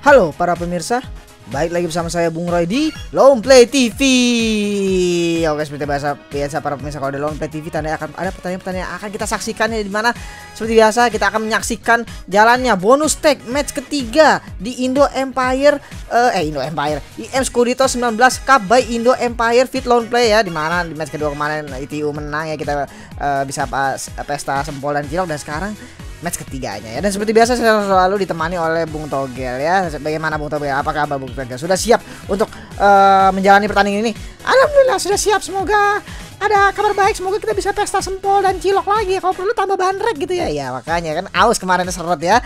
Halo para pemirsa, baik lagi bersama saya Bung Roy di Lone Play TV. Oke, seperti biasa para pemirsa, kalau ada Lone Play TV tandanya akan ada pertandingan-pertandingan yang akan kita saksikan, ya, di mana seperti biasa kita akan menyaksikan jalannya bonus tag match ketiga di Indo Empire IM Scudetto-19 Cup by Indo Empire Fit Lone Play, ya, di mana di match kedua kemarin ITU menang, ya, kita bisa pesta sempol dan cilok, dan sekarang match ketiganya, ya. Dan seperti biasa saya selalu ditemani oleh Bung Togel, ya. Bagaimana Bung Togel? Apa kabar Bung Togel? Sudah siap untuk menjalani pertandingan ini? Alhamdulillah sudah siap. Semoga ada kabar baik. Semoga kita bisa pesta sempol dan cilok lagi. Kalau perlu tambah bandrek gitu, ya. Ya makanya kan aus kemarin seret, ya.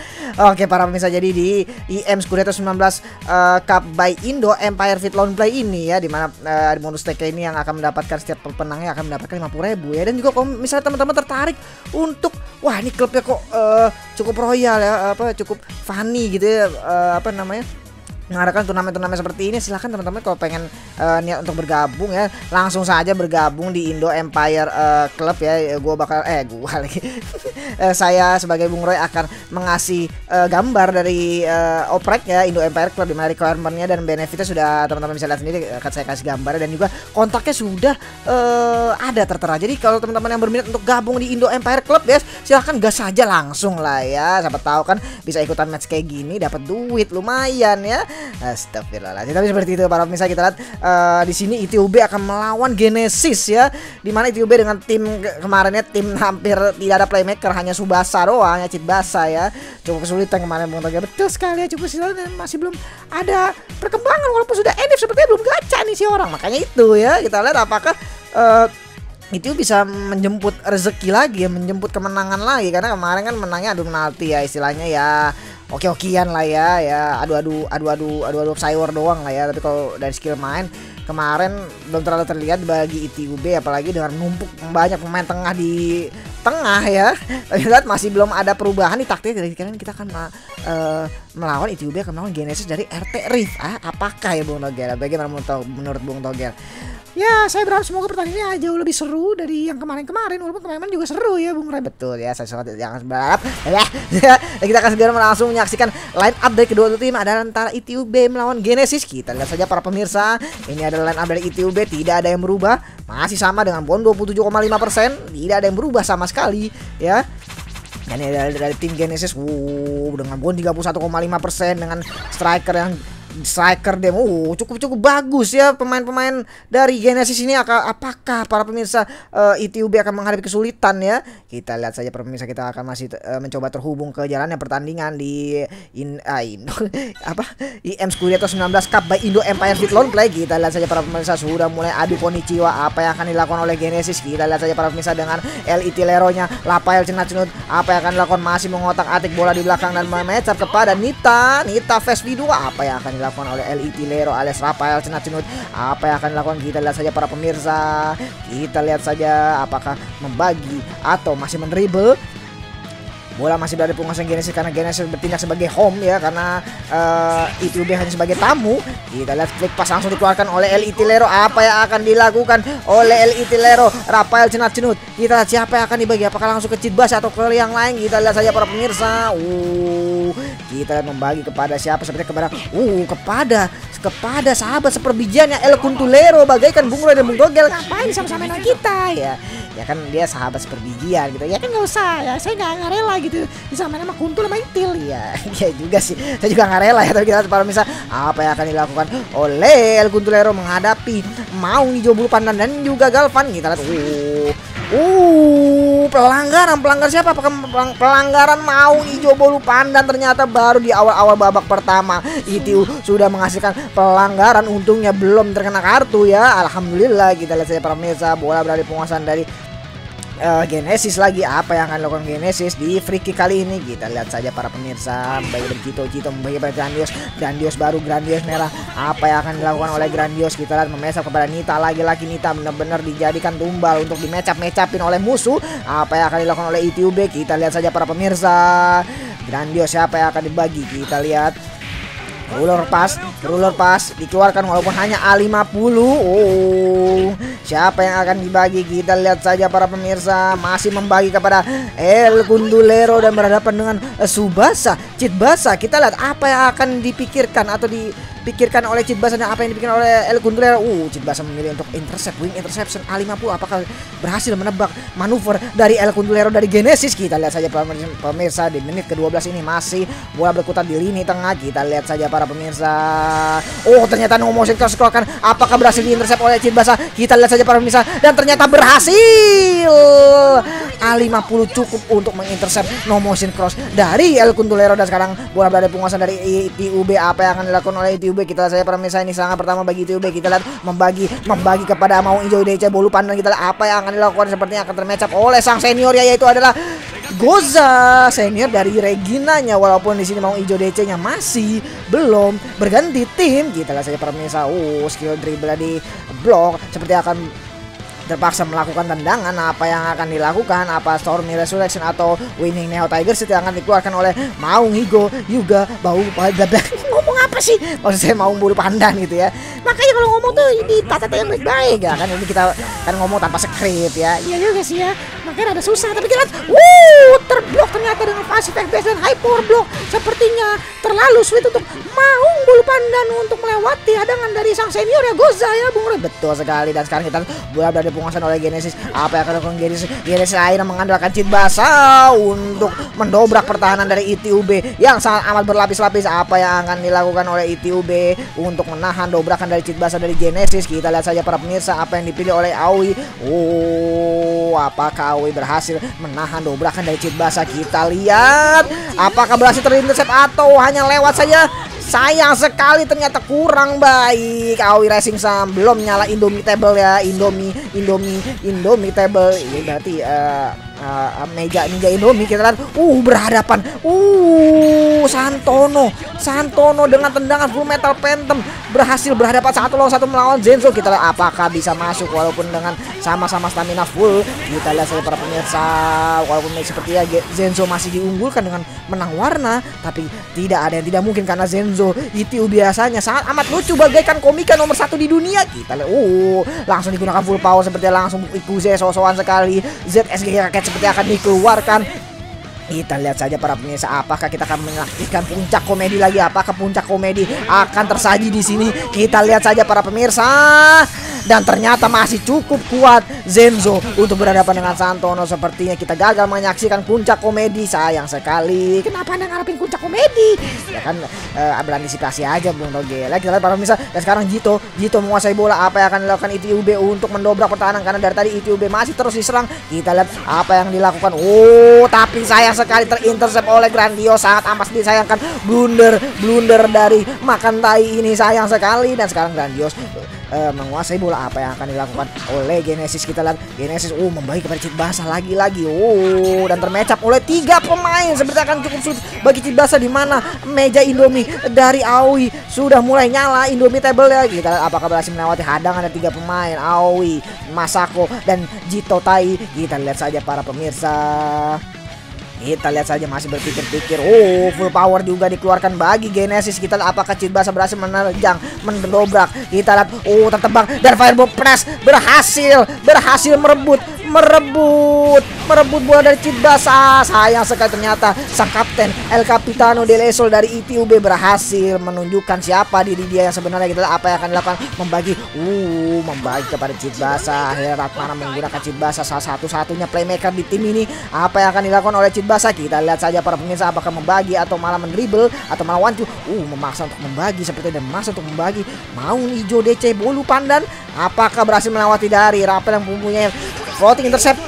Oke para pemirsa, jadi di IM Scudetto-19 Cup by Indo Empire Fit Lone Play ini, ya, dimana bonus tag ini yang akan mendapatkan setiap penangnya akan mendapatkan 50.000, ya. Dan juga kalau misalnya teman-teman tertarik untuk, wah ini klubnya kok cukup royal, ya, apa cukup funny gitu, ya, mengadakan turnamen-turnamen seperti ini, silahkan teman-teman kalau pengen niat untuk bergabung, ya, langsung saja bergabung di Indo Empire Club, ya. Saya sebagai Bung Roy akan mengasih gambar dari oprek, ya, Indo Empire Club, di mana requirementnya dan benefitnya sudah teman-teman bisa lihat sendiri, akan saya kasih gambar, dan juga kontaknya sudah ada tertera. Jadi kalau teman-teman yang berminat untuk gabung di Indo Empire Club, ya, silahkan gas saja langsung lah, ya. Siapa tahu kan bisa ikutan match kayak gini, dapat duit lumayan, ya. Astagfirullahaladzim. Tapi seperti itu para pemirsa, kita lihat di sini ITUB akan melawan Genesis, ya, dimana ITUB dengan tim kemarinnya tim hampir tidak ada playmaker, hanya Subasa doang, ya, Cidbasa, ya, cukup kesulitan kemarin Bung Togel, betul sekali, ya, cukup kesulitan, masih belum ada perkembangan walaupun sudah enif, sepertinya belum gacha nih si orang, makanya itu, ya, kita lihat apakah itu bisa menjemput rezeki lagi, ya, menjemput kemenangan lagi, karena kemarin kan menangnya adu penalti, ya, istilahnya, ya, oke-okean lah, ya, ya, adu-adu sayur doang lah, ya. Tapi kalau dari skill main kemarin belum terlalu terlihat bagi ITUB, apalagi dengan numpuk banyak pemain tengah di tengah, ya. Lihat masih belum ada perubahan di taktik dari kalian. Kita akan melawan ITUB akan melawan Genesis dari RT Rift. Apakah, ya, Bung Togel? Bagaimana menurut Bung Togel? Ya, saya berharap semoga pertandingannya jauh lebih seru dari yang kemarin-kemarin, walaupun kemarin juga seru, ya, Bung Roy, betul, ya, saya sangat jangan berharap. Kita akan segera langsung menyaksikan line up dari kedua tim. Ada antara ITUB melawan Genesis. Kita lihat saja para pemirsa, ini adalah line up dari ITUB, tidak ada yang berubah, masih sama dengan bon 27,5%, tidak ada yang berubah sama sekali, ya. Dan ini dari tim Genesis, dengan bon 31,5%, dengan striker demo cukup bagus, ya, pemain-pemain dari Genesis ini. Apakah para pemirsa ITUB akan menghadapi kesulitan, ya? Kita lihat saja para pemirsa, kita akan masih mencoba terhubung ke jalannya pertandingan di IM Scudetto-19 Cup by Indo Empire Fit Lone Play. Kita lihat saja para pemirsa, sudah mulai adu konnichiwa, apa yang akan dilakukan oleh Genesis. Kita lihat saja para pemirsa dengan El Litilero-nya Rafael Cenat-Cinut, apa yang akan dilakukan, masih mengotak-atik bola di belakang dan memecat kepada Nitta Fast V2, apa yang akan dilakukan oleh El Litilero alias Rafael Cenat-Cinut, apa yang akan dilakukan. Kita lihat saja para pemirsa, kita lihat saja apakah membagi atau masih meneribel. Bola masih berada di penguasaan Genesis, karena Genesis bertindak sebagai home, ya, karena ITUB hanya sebagai tamu. Kita lihat flick pass langsung dikeluarkan oleh El Litilero, apa yang akan dilakukan oleh El Litilero Rafael Cenat-Cinut. Kita lihat siapa yang akan dibagi, apakah langsung ke Cidbasa atau ke yang lain. Kita lihat saja para pemirsa, kita lihat membagi kepada siapa, sepertinya kepada sahabat seperbijiannya El Kuntulero, bagaikan Bung Roy dan Bung Togel. Ngapain sama-sama kita, ya? Ya kan dia sahabat seperbijian gitu, ya kan, nggak usah, ya, saya nggak rela gitu disamain sama Kuntul sama Itil, ya. Ya juga sih, saya juga nggak rela, ya. Tapi kita lihat para pemirsa apa yang akan dilakukan oleh El Kuntulero menghadapi Maung Hijau Bulu Pandan dan juga Galvan. Kita lihat pelanggaran siapa? Apakah pelanggaran Maung Hijau Bulu Pandan? Ternyata baru di awal-awal babak pertama ITU sudah menghasilkan pelanggaran, untungnya belum terkena kartu, ya, alhamdulillah. Kita lihat saja para pemirsa, bola berada di penguasaan dari Genesis lagi. Apa yang akan dilakukan Genesis di free kick kali ini? Kita lihat saja para pemirsa, bagi Jito membagi pada Grandios baru, Grandios merah, apa yang akan dilakukan oleh Grandios? Kita lihat memesap kepada Nitta, lagi-lagi Nitta benar-benar dijadikan tumbal untuk dimecap-mecapin oleh musuh. Apa yang akan dilakukan oleh ITUB? Kita lihat saja para pemirsa, Grandios siapa yang akan dibagi? Kita lihat ruler pass dikeluarkan walaupun hanya A50. Siapa yang akan dibagi? Kita lihat saja para pemirsa, masih membagi kepada El Kuntulero dan berhadapan dengan Subasa. Cidbasa. Kita lihat apa yang akan dipikirkan atau dipikirkan oleh Cidbasa dan apa yang dipikirkan oleh El Gundulero. Cidbasa memilih untuk intercept, wing interception A50. Apakah berhasil menebak manuver dari El Gundulero dari Genesis? Kita lihat saja pemirsa di menit ke-12 ini masih bola berkutat di lini tengah. Kita lihat saja para pemirsa. Oh, ternyata Nomosik tersekolkan. Apakah berhasil diintercept oleh Cidbasa? Kita lihat saja para pemirsa, dan ternyata berhasil. A50 cukup untuk mengintercept Nomosik cross dari El Gundulero, dan sekarang bola berada penguasaan dari ITUB. Apa yang akan dilakukan oleh ITUB? Kita lihat saja para pemirsa, ini sangat pertama bagi ITUB. Kita lihat membagi kepada Maung Hijau Bulu Pandan. Kita lihat apa yang akan dilakukan, sepertinya akan termecap oleh sang senior, yaitu adalah Goza, senior dari Reginanya. Walaupun di sini Maung Hijau DC-nya masih belum berganti tim. Kita lihat saja para pemirsa, skill dribble di blok seperti akan terpaksa melakukan tendangan. Apa yang akan dilakukan? Apa Stormy Resurrection atau Winning Neo Tiger yang akan dikeluarkan oleh Maung Higo juga bau pada ngomong apa sih? Maksud saya Maung Bulu Pandan gitu ya. Makanya kalau ngomong tuh ditata yang baik-baik ya kan, ini kita kan ngomong tanpa script ya. Iya juga sih ya. Makanya ada susah, tapi kita terblok ternyata dengan passive FPS dan high power block. Sepertinya terlalu sulit untuk Maung Bulu Pandan untuk melewati hadangan dari sang senior ya Goza ya Bung Roy. Betul sekali, dan sekarang kita bola dari penguasaan oleh Genesis. Apa yang akan dilakukan Genesis? Genesis akhirnya mengandalkan Cidbasa untuk mendobrak pertahanan dari ITUB yang sangat amat berlapis-lapis. Apa yang akan dilakukan oleh ITUB untuk menahan dobrakan dari Cidbasa dari Genesis? Kita lihat saja para pemirsa apa yang dipilih oleh Aoi. Apakah Aoi berhasil menahan dobrakan dari Cidbasa? Kita lihat apakah berhasil terintercept atau hanya lewat saja. Sayang sekali, ternyata kurang baik. Aoi Racing Sam belum nyala Indomie Table ya. Indomie Table ini berarti Mega Indomie. Kita lihat berhadapan. Santono dengan tendangan Full Metal Phantom berhasil berhadapan 1-1 melawan Zenzo. Kita lihat apakah bisa masuk walaupun dengan sama-sama stamina full. Kita lihat saja para pemirsa, walaupun seperti ya Zenzo masih diunggulkan dengan menang warna, tapi tidak ada yang tidak mungkin karena Zenzo itu biasanya sangat amat lucu bagaikan komika nomor 1 di dunia. Kita lihat langsung digunakan full power seperti langsung Ikuze so-soan sekali. ZSG raket seperti akan dikeluarkan. Kita lihat saja para pemirsa, apakah kita akan menyaksikan puncak komedi lagi? Apakah puncak komedi akan tersaji di sini? Kita lihat saja para pemirsa, dan ternyata masih cukup kuat Zenzo untuk berhadapan dengan Santono. Sepertinya kita gagal menyaksikan puncak komedi, sayang sekali. Kenapa Anda ngarepin puncak komedi? Ya kan berantisipasi aja Bung Togel. Kita lihat para pemirsa, dan sekarang Jito menguasai bola. Apa yang akan dilakukan ITUB untuk mendobrak pertahanan, karena dari tadi ITUB masih terus diserang. Kita lihat apa yang dilakukan. Tapi sayang sekali terintercept oleh Grandios. Sangat amat disayangkan blunder dari makan tai ini, sayang sekali. Dan sekarang Grandios menguasai bola. Apa yang akan dilakukan oleh Genesis? Kita lihat Genesis membagi kepada Cidbasa lagi-lagi. Dan termecap oleh 3 pemain. Seperti akan cukup sulit bagi Cidbasa, di mana meja Indomie dari Aoi sudah mulai nyala Indomie table ya. Kita lihat apakah berhasil melewati hadangan ada 3 pemain Aoi, Masako, dan Jito Tai. Kita lihat saja para pemirsa. Kita lihat saja masih berpikir-pikir. Full power juga dikeluarkan bagi Genesis. Kita lihat apakah Cidbasa berhasil menerjang, mendobrak. Kita lihat tertebak, dan Fireball Press berhasil merebut bola dari Cidbasa. Sayang sekali, ternyata sang kapten El Capitano Delesol dari ITUB berhasil menunjukkan siapa diri dia yang sebenarnya. Kita lihat apa yang akan dilakukan, membagi kepada Cidbasa. Akhirnya Ratmana menggunakan Cidbasa, salah satu-satunya playmaker di tim ini. Apa yang akan dilakukan oleh Cidbasa? Kita lihat saja para pemirsa, apakah membagi atau malah mendribble atau malah wancu. Memaksa untuk membagi seperti ada memaksa untuk membagi Maung Hijau DC Bulu Pandan. Apakah berhasil melewati dari Rafael yang mempunyai floating intercept?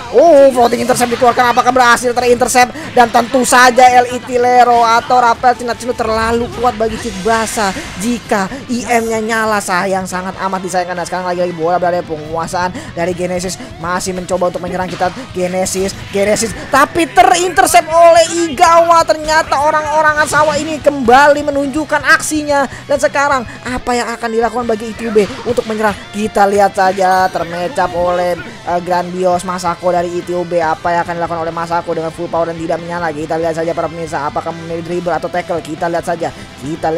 Floating intercept dikeluarkan. Apakah berhasil terintercept? Dan tentu saja El Litilero atau Rafael Cenat-Cinut terlalu kuat bagi Cidbasa. Jika IM-nya nyala, sayang sangat amat disayangkan. Dan sekarang lagi-lagi bola berada di penguasaan dari Genesis. Masih mencoba untuk menyerang kita Genesis, tapi terintercept oleh Igawa. Ternyata orang-orang Asawa ini kembali menunjukkan aksinya. Dan sekarang apa yang akan dilakukan bagi ITUB untuk menyerang? Kita lihat saja termecap oleh Grandios Masako dari ITUB. Apa yang akan dilakukan oleh Masako dengan full power dan tidak menyala? Kita lihat saja para pemirsa, apakah memilih dribble atau tackle? Kita lihat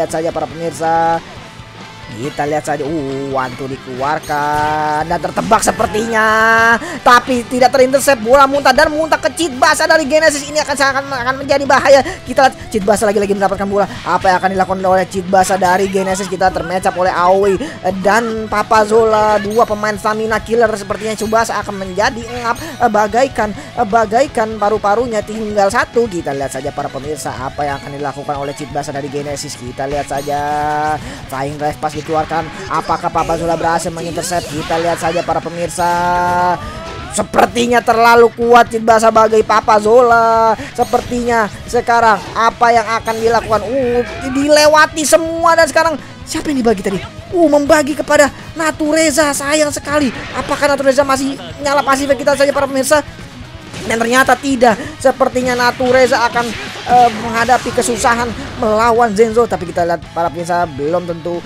saja para pemirsa. Kita lihat saja. Wantu dikeluarkan dan tertebak sepertinya, tapi tidak terintersep. Bola muntah dan muntah ke Cidbasa dari Genesis. Ini akan menjadi bahaya. Kita lihat Cidbasa lagi-lagi mendapatkan bola. Apa yang akan dilakukan oleh Cidbasa dari Genesis? Kita termecap oleh Aoi dan Papa Zola, dua pemain stamina killer. Sepertinya Cidbasa akan menjadi engap bagaikan paru-parunya tinggal satu. Kita lihat saja para pemirsa apa yang akan dilakukan oleh Cidbasa dari Genesis. Kita lihat saja flying drive pas dikeluarkan. Apakah Papa Zola berhasil mengintercept? Kita lihat saja para pemirsa. Sepertinya terlalu kuat Cidbasa sebagai Papa Zola. Sepertinya sekarang apa yang akan dilakukan? Dilewati semua dan sekarang siapa yang dibagi tadi? Membagi kepada Natureza. Sayang sekali. Apakah Natureza masih nyala pasif kita saja para pemirsa? Dan ternyata tidak. Sepertinya Natureza akan menghadapi kesusahan melawan Zenzo. Tapi kita lihat para pemirsa, belum tentu.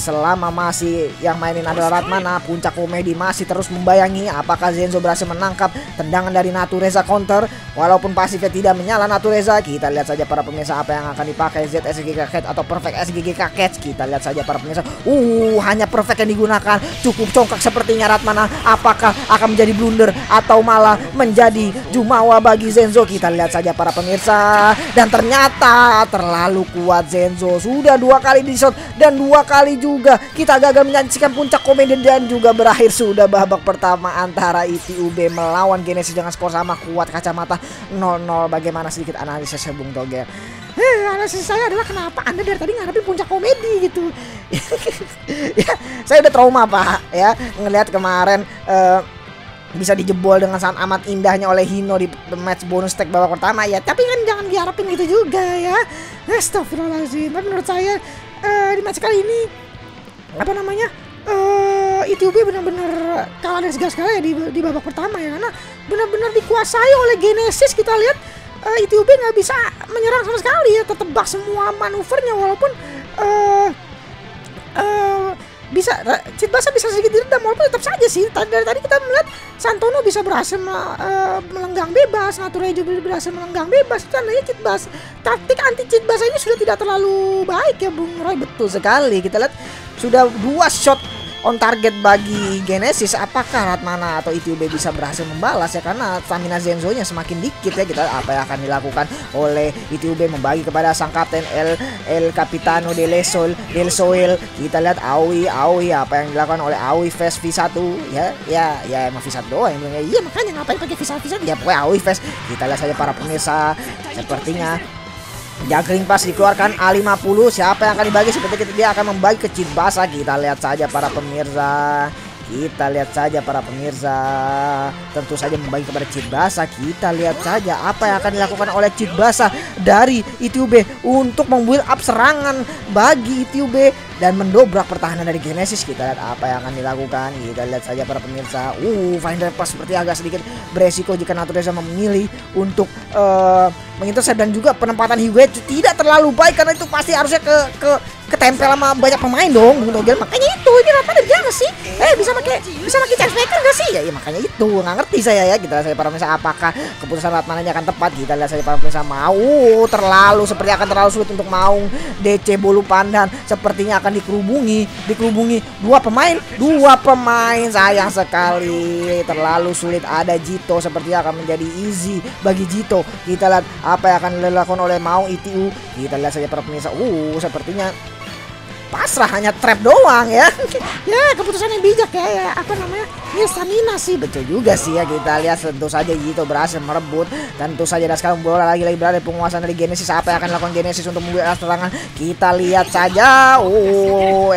Selama masih yang mainin adalah Ratmana, puncak komedi masih terus membayangi. Apakah Zenzo berhasil menangkap tendangan dari Natureza counter? Walaupun pasifnya tidak menyala Natureza. Kita lihat saja para pemirsa apa yang akan dipakai, ZSGK Catch atau Perfect SGGK Catch. Kita lihat saja para pemirsa. Hanya Perfect yang digunakan. Cukup congkak sepertinya Ratmana. Apakah akan menjadi blunder atau malah menjadi jumawa bagi Zenzo? Kita lihat saja para pemirsa. Dan ternyata terlalu kuat Zenzo. Sudah dua kali di shot dan dua kali juga kita gagal menyaksikan puncak komedi. Dan juga berakhir sudah babak pertama antara ITUB melawan Genesis dengan skor sama. Kuat kacamata 0-0. Bagaimana sedikit analisis Bung Togel? Analisis saya adalah kenapa Anda dari tadi ngarepin puncak komedi gitu. Ya, saya udah trauma Pak ya, ngelihat kemarin bisa dijebol dengan sangat amat indahnya oleh Hino di match bonus tag babak pertama ya. Tapi kan jangan diharapin gitu juga ya. Astagfirullahaladzim. Menurut saya di match kali ini apa namanya ITUB benar-benar kalah dari segala-segala ya di babak pertama ya, karena benar-benar dikuasai oleh Genesis. Kita lihat ITUB nggak bisa menyerang sama sekali ya, tertebak semua manuvernya. Walaupun bisa Cidbasa bisa sedikit diredam, walaupun tetap saja sih dari tadi kita melihat Santono bisa berhasil melenggang bebas, Natureza berhasil melenggang bebas. Itu tandanya Cidbasa, taktik anti Cidbasa ini sudah tidak terlalu baik ya Bung Roy. Betul sekali, kita lihat sudah dua shot on target bagi Genesis. Apakah Ratmana atau ITUB bisa berhasil membalas ya, karena stamina Zenzo-nya semakin dikit ya. Kita apa yang akan dilakukan oleh ITUB? Membagi kepada sang kapten El Capitano Delesol. Kita lihat Aoi apa yang dilakukan oleh Aoi face V1 ya emang V1 doang. Iya makanya ngapain pakai V1 ya, pokoknya Aoi face. Kita lihat saja para pemirsa, sepertinya Jagring pas dikeluarkan A50. Siapa yang akan dibagi? Seperti kita, dia akan membagi ke Cidbasa. Kita lihat saja para pemirsa. Tentu saja membagi kepada Cidbasa. Kita lihat saja apa yang akan dilakukan oleh Cidbasa dari ITUB untuk membuild up serangan bagi ITUB dan mendobrak pertahanan dari Genesis. Kita lihat apa yang akan dilakukan. Kita lihat saja para pemirsa. Finder pass seperti agak sedikit beresiko jika Natureza memilih untuk mengintercept. Dan juga penempatan Higuet tidak terlalu baik, karena itu pasti harusnya ketempel sama banyak pemain dong. Makanya itu ini Ratmana jangan sih. Bisa pakai chance maker gak sih? Ya makanya itu nggak ngerti saya ya. Kita lihat saja para pemirsa apakah keputusan Ratmananya akan tepat. Kita lihat saja para pemirsa. Terlalu seperti akan terlalu sulit untuk Maung DC Bulu Pandan. Sepertinya akan dikerubungi dua pemain. Sayang sekali, terlalu sulit. Ada Jito, sepertinya akan menjadi easy bagi Jito. Kita lihat apa yang akan dilakukan oleh Maung ITU. Kita lihat saja para pemirsa. Sepertinya pasrah, hanya trap doang ya. Ya keputusannya bijak ya, apa namanya, ya stamina sih. Betul juga sih ya. Kita lihat tentu saja Jito berhasil merebut. Tentu saja dan sekarang bola lagi-lagi berada di penguasaan dari Genesis. Apa yang akan dilakukan Genesis untuk membuat serangan? Kita lihat saja.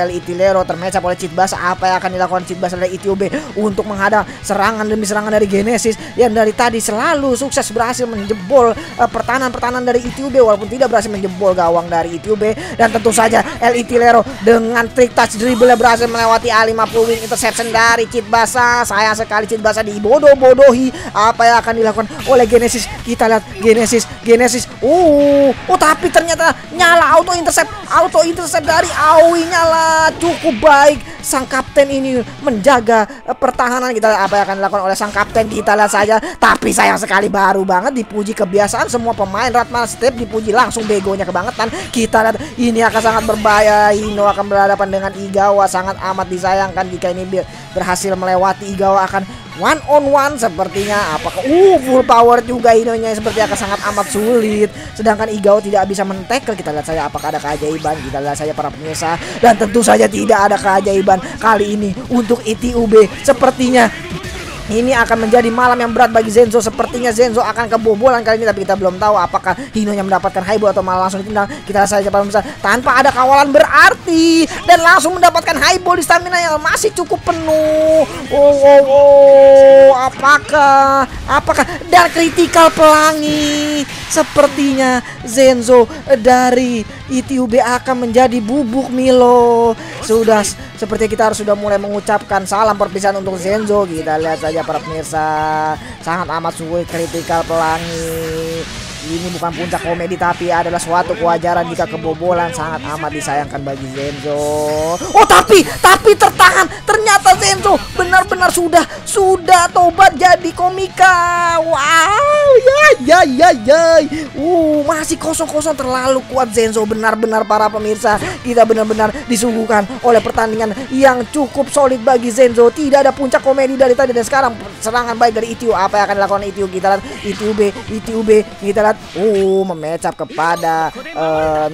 El Litilero termecap oleh Cidbasa. Apa yang akan dilakukan Cidbasa dari ITUB untuk menghadang serangan demi serangan dari Genesis yang dari tadi selalu sukses berhasil menjebol pertahanan-pertahanan dari ITUB, walaupun tidak berhasil menjebol gawang dari ITUB. Dan tentu saja El Litilero dengan trick touch dribble berhasil melewati A50 win interception dari Cidbasa. Sayang sekali Cidbasa dibodoh-bodohi. Apa yang akan dilakukan oleh Genesis? Kita lihat Genesis. Tapi ternyata nyala auto intercept dari Aoi. Nyala cukup baik sang kapten ini menjaga pertahanan. Kita lihat apa yang akan dilakukan oleh sang kapten, kita lihat saja. Tapi sayang sekali baru banget dipuji kebiasaan semua pemain. Ratmana setiap dipuji langsung begonya kebangetan. Kita lihat ini akan sangat berbahaya. Hino akan berhadapan dengan Igawa, sangat amat disayangkan jika ini berhasil melewati. Igawa akan one on one sepertinya. Apakah full power juga Hinonya, seperti akan sangat amat sulit. Sedangkan Igawa tidak bisa men-tackle. Kita lihat saja apakah ada keajaiban. Kita lihat saja para pemirsa, dan tentu saja tidak ada keajaiban kali ini untuk ITUB. Sepertinya ini akan menjadi malam yang berat bagi Zenzo. Sepertinya Zenzo akan kebobolan kali ini, tapi kita belum tahu apakah Hinonya mendapatkan highball atau malah langsung ditendang. Kita saja para pemirsa, tanpa ada kawalan berarti, dan langsung mendapatkan highball di stamina yang masih cukup penuh. Apakah dan kritikal pelangi. Sepertinya Zenzo dari ITUB akan menjadi bubuk Milo. Sudah seperti kita harus sudah mulai mengucapkan salam perpisahan untuk Zenzo. Kita lihat saja para pemirsa, sangat amat sulit kritikal pelangi. Ini bukan puncak komedi, tapi adalah suatu kewajaran jika kebobolan. Sangat amat disayangkan bagi Zenzo. Oh tapi tertahan. Ternyata Zenzo benar-benar sudah tobat jadi komika. Wow ya. Masih kosong-kosong, terlalu kuat Zenzo benar-benar para pemirsa. Kita benar-benar disuguhkan oleh pertandingan yang cukup solid bagi Zenzo. Tidak ada puncak komedi dari tadi dan sekarang serangan baik dari ITU. Apa yang akan dilakukan ITU? Kita lihat ITUB kita lihat memecap kepada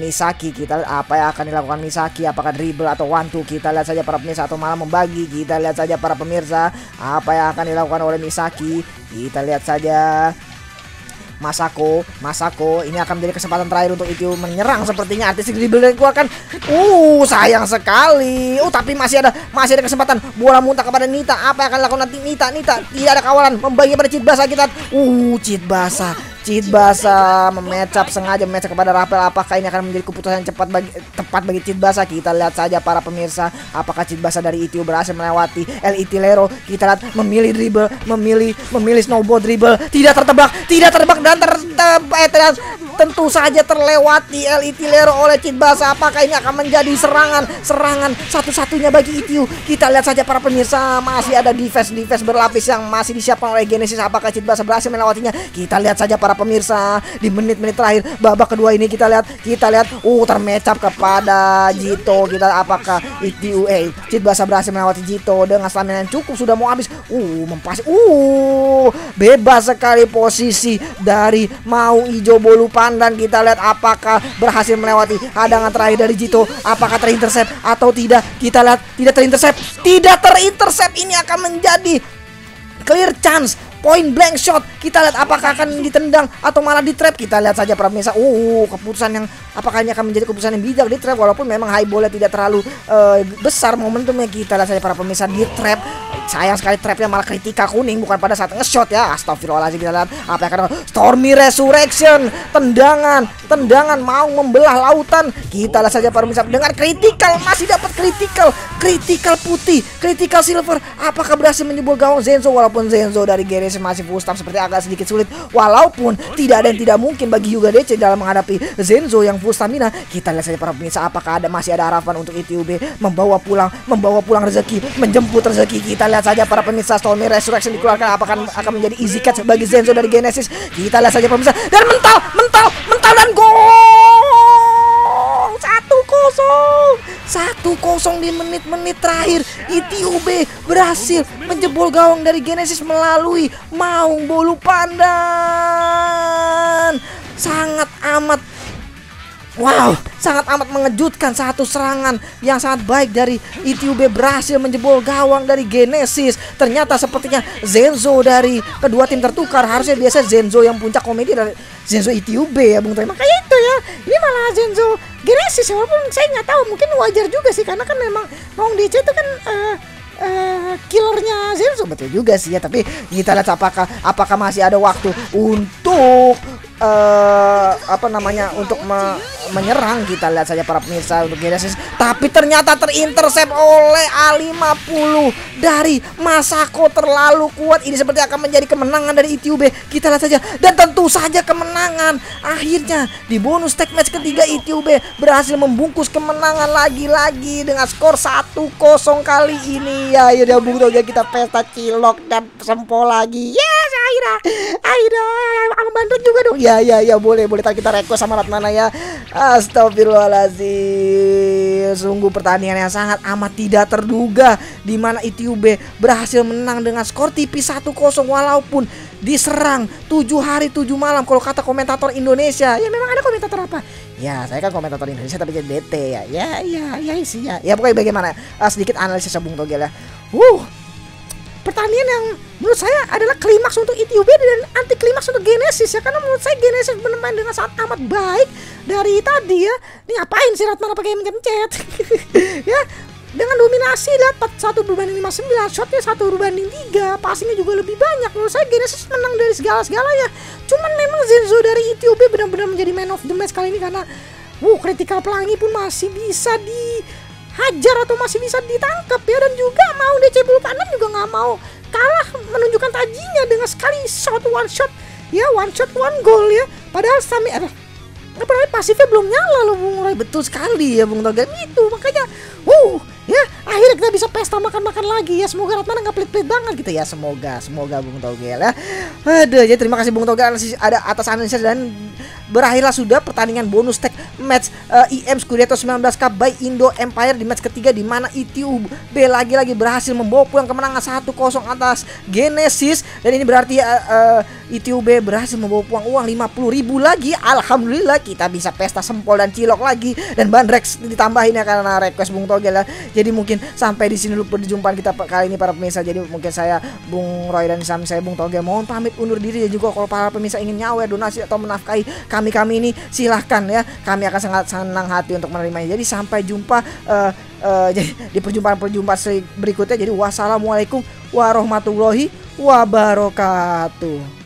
Misaki. Kita lihat apa yang akan dilakukan Misaki, apakah dribble atau one two. Kita lihat saja para pemirsa, atau malah membagi. Kita lihat saja para pemirsa apa yang akan dilakukan oleh Misaki. Kita lihat saja Masako, ini akan menjadi kesempatan terakhir untuk ITU menyerang. Sepertinya artis dribble yang dikeluarkan. Sayang sekali. Tapi masih ada kesempatan. Bola muntah kepada Nitta. Apa yang akan dilakukan nanti Nitta? Tidak ada kawalan. Membagi pada Cidbasa. Kita Cidbasa sengaja memecap kepada Rafael. Apakah ini akan menjadi keputusan yang tepat bagi Cidbasa? Kita lihat saja para pemirsa, apakah Cidbasa dari ITU berhasil melewati El Litilero. Kita lihat memilih dribble, memilih snowball dribble. Tidak tertebak dan tentu saja terlewati El Litilero oleh Cidbasa. Apakah ini akan menjadi serangan satu-satunya bagi ITU? Kita lihat saja para pemirsa, masih ada defense berlapis yang masih disiapkan oleh Genesis. Apakah Cidbasa berhasil melewatinya? Kita lihat saja para pemirsa di menit-menit terakhir babak kedua ini. Kita lihat termecap kepada Jito. Kita apakah Cidbasa berhasil melewati Jito dengan stamina yang cukup, sudah mau habis. Mempas bebas sekali posisi dari Maung Hijau Bulu Pandan. Kita lihat apakah berhasil melewati hadangan terakhir dari Jito, apakah terintersep atau tidak. Kita lihat tidak terintersep. Ini akan menjadi clear chance, point blank shot. Kita lihat apakah akan ditendang atau malah di trap. Kita lihat saja para pemirsa. Keputusan yang apakah ini akan menjadi keputusan yang bijak di trap, walaupun memang high ballnya tidak terlalu besar momentumnya. Kita lihat saja para pemirsa di trap. Sayang sekali trapnya malah kritika kuning, bukan pada saat nge-shot ya. Astagfirullahaladzim. Kita lihat apa yang akan Stormy Resurrection. Tendangan mau membelah lautan. Kita lihat saja para pemirsa dengan kritikal, masih dapat kritikal putih, kritikal silver. Apakah berhasil menjebol gawang Zenzo? Walaupun Zenzo dari Genesis masih full stamp, seperti agak sedikit sulit. Walaupun tidak ada yang tidak mungkin bagi Yuga DC dalam menghadapi Zenzo yang full stamina. Kita lihat saja para pemirsa apakah masih ada harapan untuk ITUB membawa pulang rezeki, menjemput rezeki. Kita lihat saja para pemirsa, Stormy Resurrection dikeluarkan. Apakah akan menjadi easy catch bagi Zenzo dari Genesis? Kita lihat saja pemirsa, dan mental dan gol. 1-0 di menit-menit terakhir. ITUB berhasil menjebol gawang dari Genesis melalui Maung Bulu Pandan. Sangat amat mengejutkan. Satu serangan yang sangat baik dari ITUB berhasil menjebol gawang dari Genesis. Ternyata sepertinya Zenzo dari kedua tim tertukar. Harusnya biasa Zenzo yang puncak komedi dari Zenzo ITUB ya Bung Toy. Makanya itu ya, ini malah Zenzo Genesis. Walaupun saya nggak tahu, mungkin wajar juga sih, karena kan memang Maung DC itu kan killernya Zenzo. Betul juga sih ya, tapi kita lihat apakah masih ada waktu untuk untuk menyerang. Kita lihat saja para pemirsa untuk Genesis, tapi ternyata terintersep oleh A50 dari Masako, terlalu kuat. Ini seperti akan menjadi kemenangan dari ITUB. Kita lihat saja, dan tentu saja kemenangan akhirnya di bonus tag match ketiga ITUB berhasil membungkus kemenangan lagi-lagi dengan skor 1-0 kali ini ya. Ya udah Bung Togel, kita pesta cilok dan sempol lagi. Yes, Aira Amandut juga dong. Ya ya ya, boleh kita request sama Ratmana ya. Astagfirullahaladzim, sungguh pertandingan yang sangat amat tidak terduga, dimana ITUB berhasil menang dengan skor tipis 1-0 walaupun diserang 7 hari 7 malam. Kalau kata komentator Indonesia, ya memang ada komentator apa? Ya saya kan komentator Indonesia tapi jadi DT ya. Ya isinya ya pokoknya bagaimana sedikit analisis Bung Togel ya. Pertandingan yang menurut saya adalah klimaks untuk ITUB dan anti klimaks untuk Genesis ya, karena menurut saya Genesis bermain dengan sangat amat baik dari tadi ya. Ini ngapain sih Ratmana pakai mencet ya, dengan dominasi lihat 1 berbanding 59, shotnya 1 berbanding 3, passingnya juga lebih banyak. Menurut saya Genesis menang dari segala-galanya, cuman memang Zenzo dari ITUB benar-benar menjadi man of the match kali ini, karena kritikal pelangi pun masih bisa dihajar atau masih bisa ditangkap ya, dan juga mau DC Bulu Pandan juga nggak mau kalah menunjukkan tajinya dengan sekali shot one shot ya, one shot one goal ya, padahal pasifnya belum nyala loh Bung Roy. Betul sekali ya Bung Togel, itu makanya ya akhirnya kita bisa pesta makan-makan lagi ya. Semoga Ratmana nggak pelit-pelit banget gitu ya, semoga Bung Togel ya. Aduh ya, terima kasih Bung Togel ada atas analisis, dan berakhirlah sudah pertandingan bonus tag match IM Scudetto-19 Cup by Indo Empire di match ketiga, di mana ITUB lagi-lagi berhasil membawa pulang kemenangan 1-0 atas Genesis, dan ini berarti ITUB berhasil membawa pulang uang 50.000 lagi. Alhamdulillah kita bisa pesta sempol dan cilok lagi, dan bandrex ditambahin ya karena request Bung Togel ya. Jadi mungkin sampai di sini dulu perjumpaan kita kali ini para pemirsa. Jadi mungkin saya Bung Roy dan Sam, saya Bung Togel mohon pamit undur diri, dan juga kalau para pemirsa ingin nyawer, donasi atau menafkahi kami ini silahkan ya, kami akan sangat senang hati untuk menerimanya. Jadi sampai jumpa di perjumpaan berikutnya. Jadi wassalamualaikum warahmatullahi wabarakatuh.